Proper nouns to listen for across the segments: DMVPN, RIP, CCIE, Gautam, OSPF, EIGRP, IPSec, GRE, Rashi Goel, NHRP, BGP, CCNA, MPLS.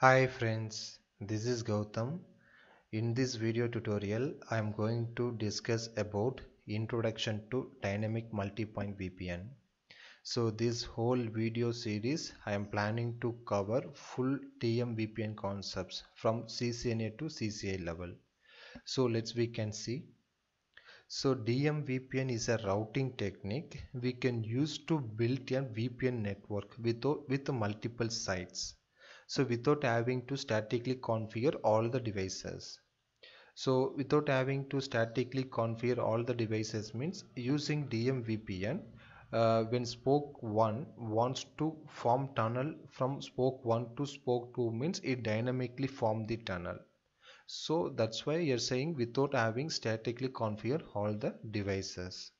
Hi friends, this is Gautam. In this video tutorial, I am going to discuss about introduction to dynamic multipoint VPN. So this whole video series, I am planning to cover full DMVPN concepts from CCNA to CCIE level. So we can see. So DMVPN is a routing technique we can use to build a VPN network with multiple sites. So without having to statically configure all the devices. So without having to statically configure all the devices means using DMVPN when spoke 1 wants to form tunnel from spoke 1 to spoke 2 means it dynamically forms the tunnel. So that's why you're saying without having statically configure all the devices.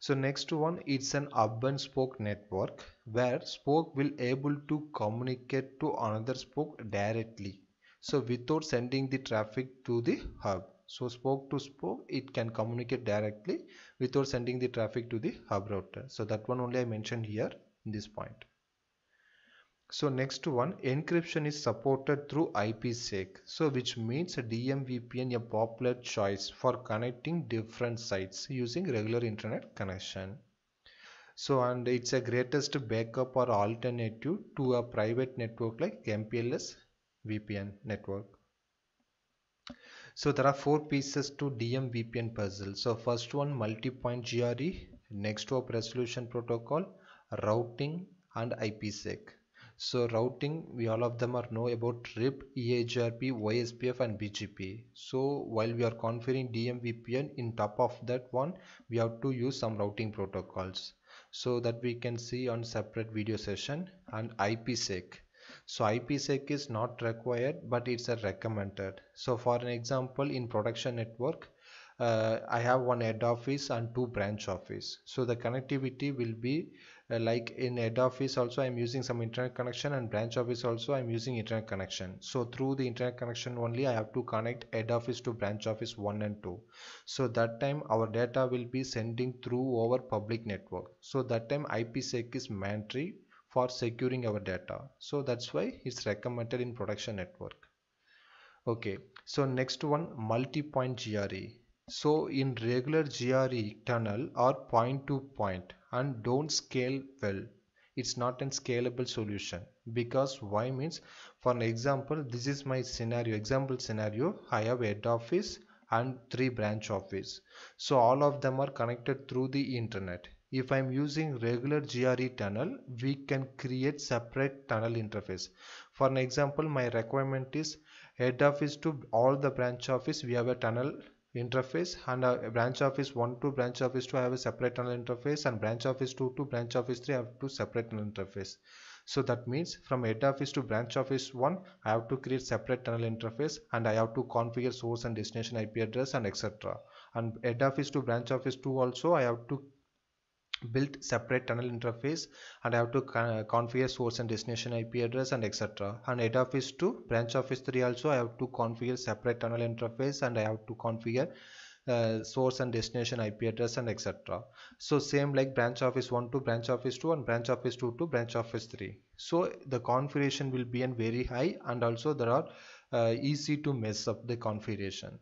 So next one, it's an hub and spoke network where spoke will able to communicate to another spoke directly. So without sending the traffic to the hub. So spoke to spoke, it can communicate directly without sending the traffic to the hub router. So that one only I mentioned here in this point. So next one, encryption is supported through IPSec. So which means DMVPN a popular choice for connecting different sites using regular internet connection. So and it's a greatest backup or alternative to a private network like MPLS VPN network. So there are four pieces to DMVPN puzzle. So first one, multipoint GRE, next to resolution protocol, routing and IPSec. So routing, we all of them are know about RIP, EIGRP, OSPF and BGP. So while we are configuring DMVPN, in top of that one, we have to use some routing protocols. So that we can see on separate video session. And IPSec. So IPSec is not required, but it's a recommended. So for an example, in production network, I have one head office and two branch office. So the connectivity will be like in head office also I am using some internet connection, and branch office also I am using internet connection. So through the internet connection only I have to connect head office to branch office 1 and 2. So that time our data will be sending through our public network. So that time IPSec is mandatory for securing our data. So that's why it's recommended in production network. Okay, so next one, multipoint GRE. So in regular GRE tunnel or point to point and don't scale well. It's not a scalable solution because why means, for an example, this is my scenario, example scenario, I have head office and three branch office. So all of them are connected through the internet. If I'm using regular GRE tunnel, we can create separate tunnel interface. For an example, my requirement is head office to all the branch office, we have a tunnel interface, and a branch office 1 to branch office 2 I have a separate tunnel interface, and branch office 2 to branch office 3 I have two separate tunnel interface. So that means from head office to branch office 1 I have to create separate tunnel interface, and I have to configure source and destination IP address and etc. And head office to branch office 2 also I have to build separate tunnel interface, and I have to configure source and destination IP address and etc. And head office to branch office 3 also I have to configure separate tunnel interface, and I have to configure source and destination IP address and etc. So same like branch office 1 to branch office 2 and branch office 2 to branch office 3. So the configuration will be very high, and also there are easy to mess up the configuration.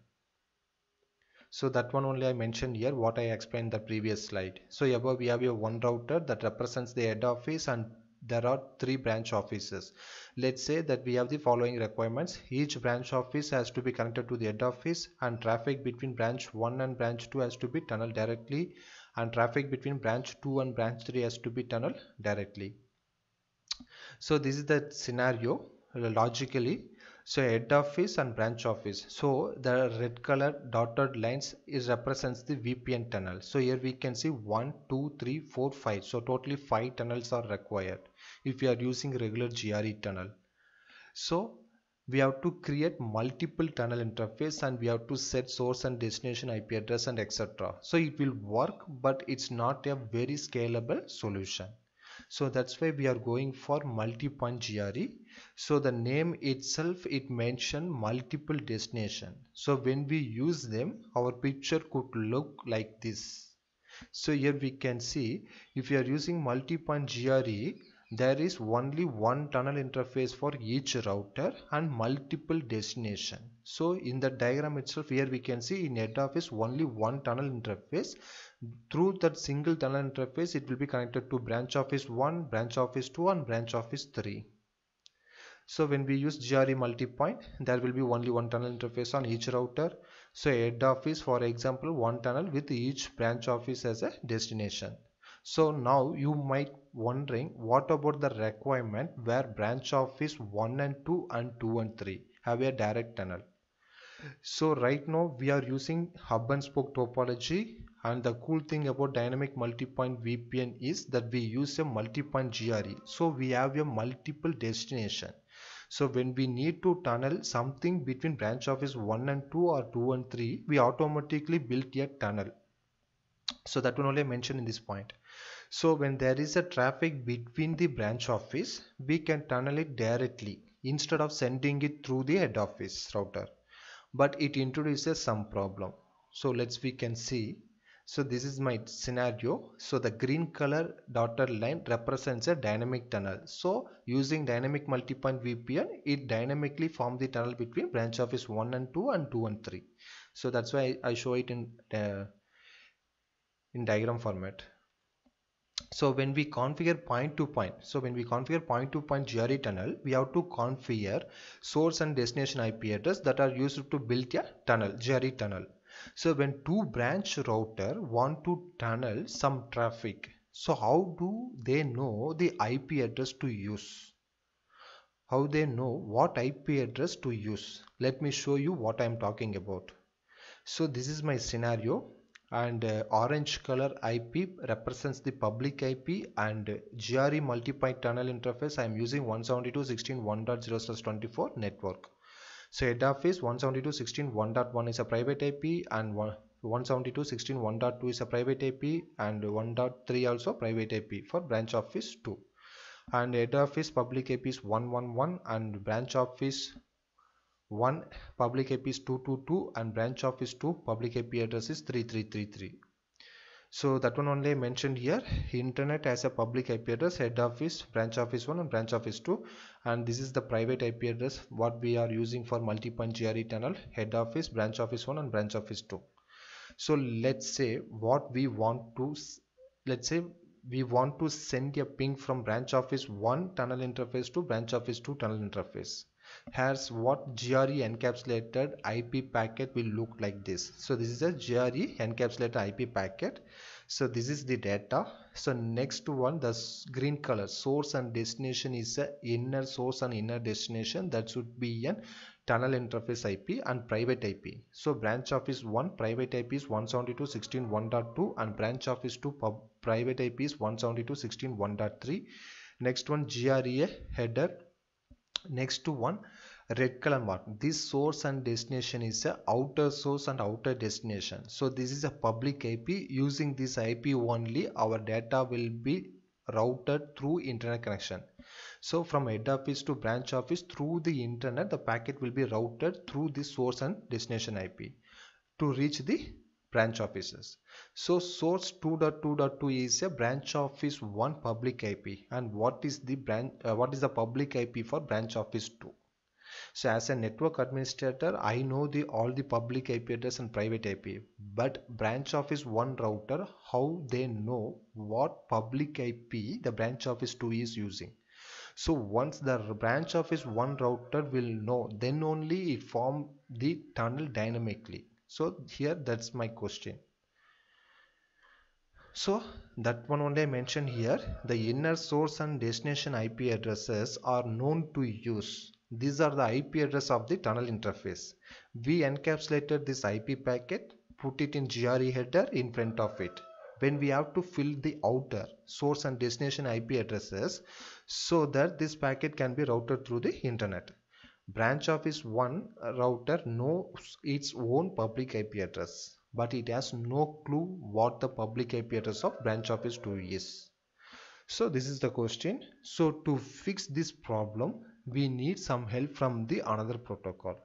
So that one only I mentioned here, what I explained the previous slide. So above we have a one router that represents the head office, and there are three branch offices. Let's say that we have the following requirements. Each branch office has to be connected to the head office, and traffic between branch 1 and branch 2 has to be tunneled directly, and traffic between branch 2 and branch 3 has to be tunneled directly. So this is the scenario logically. So head office and branch office. So the red color dotted lines is represents the VPN tunnel. So here we can see 1, 2, 3, 4, 5. So totally 5 tunnels are required if you are using regular GRE tunnel. So we have to create multiple tunnel interface, and we have to set source and destination IP address and etc. So it will work, but it's not a very scalable solution. So that's why we are going for multipoint GRE. So the name itself, it mentioned multiple destination. So when we use them, our picture could look like this. So here we can see if you are using multipoint GRE, there is only one tunnel interface for each router and multiple destination. So in the diagram itself, here we can see in head office only one tunnel interface. Through that single tunnel interface, it will be connected to branch office 1, branch office 2 and branch office 3. So when we use GRE multipoint, there will be only one tunnel interface on each router. So head office, for example, one tunnel with each branch office as a destination. So now you might wondering, what about the requirement where branch office 1 and 2 and 2 and 3 have a direct tunnel? So right now we are using hub and spoke topology, and the cool thing about dynamic multipoint VPN is that we use a multipoint GRE. So we have a multiple destination. So when we need to tunnel something between branch office 1 and 2 or 2 and 3, we automatically built a tunnel. So that one only I mentioned in this point. So when there is a traffic between the branch office, we can tunnel it directly instead of sending it through the head office router. But it introduces some problem. So we can see. So this is my scenario. So the green color dotted line represents a dynamic tunnel. So using dynamic multipoint VPN, it dynamically forms the tunnel between branch office 1 and 2 and 2 and 3. So that's why I show it in diagram format. So when we configure point to point, GRE tunnel, we have to configure source and destination IP address that are used to build a tunnel, GRE tunnel. So when two branch router want to tunnel some traffic, so how do they know the IP address to use? How they know what IP address to use? Let me show you what I am talking about. So this is my scenario. And orange color IP represents the public IP, and GRE multipoint tunnel interface I am using 172.16.1.0/24 network. So head office 172.16.1.1 is a private IP, and 172.16.1.2 is a private IP, and 1.3 also private IP for branch office 2. And head office public IP is 111, and branch office 1 public IP is 222, and branch office 2 public IP address is 3333. So that one only I mentioned here. Internet as a public IP address, head office, branch office 1 and branch office 2, and this is the private IP address what we are using for multipoint GRE tunnel, head office, branch office 1 and branch office 2. So let's say we want to send a ping from branch office 1 tunnel interface to branch office 2 tunnel interface. Here's what GRE encapsulated IP packet will look like this. So this is a GRE encapsulated IP packet. So this is the data. So next one, the green color source and destination is a inner source and inner destination. That should be an tunnel interface IP and private IP. So branch office 1 private IP is 172.16.1.2, and branch office 2 private IP is 172.16.1.3. Next one, GRE header. Next to one, red color mark, this source and destination is a outer source and outer destination. So this is a public IP. Using this IP only our data will be routed through internet connection. So from head office to branch office through the internet, the packet will be routed through the source and destination IP to reach the branch offices. So source 2.2.2 is a branch office 1 public IP, and what is the public IP for branch office 2? So as a network administrator, I know all the public IP address and private IP, but branch office 1 router, how they know what public IP the branch office 2 is using? So once the branch office 1 router will know, then only it form the tunnel dynamically. So here that's my question. So that one only I mentioned here. The inner source and destination IP addresses are known to use. These are the IP address of the tunnel interface. We encapsulated this IP packet, put it in GRE header in front of it. When we have to fill the outer source and destination IP addresses so that this packet can be routed through the internet. Branch office 1 router knows its own public IP address, but it has no clue what the public IP address of branch office 2 is. So this is the question. So to fix this problem, we need some help from the another protocol.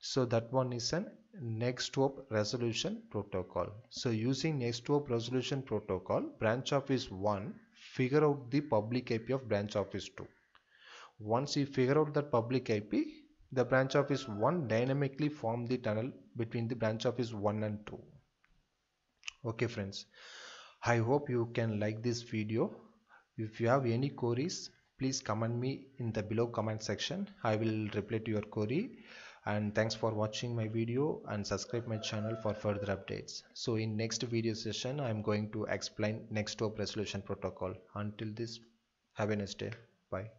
So that one is an next hop resolution protocol. So using next hop resolution protocol, branch office 1 figure out the public IP of branch office 2. Once you figure out that public IP, the branch office 1 dynamically form the tunnel between the branch office 1 and 2. Okay friends, I hope you can like this video. If you have any queries, please comment me in the below comment section. I will reply to your query. And thanks for watching my video and subscribe my channel for further updates. So in next video session, I am going to explain next stop resolution protocol. Until this, have a nice day. Bye.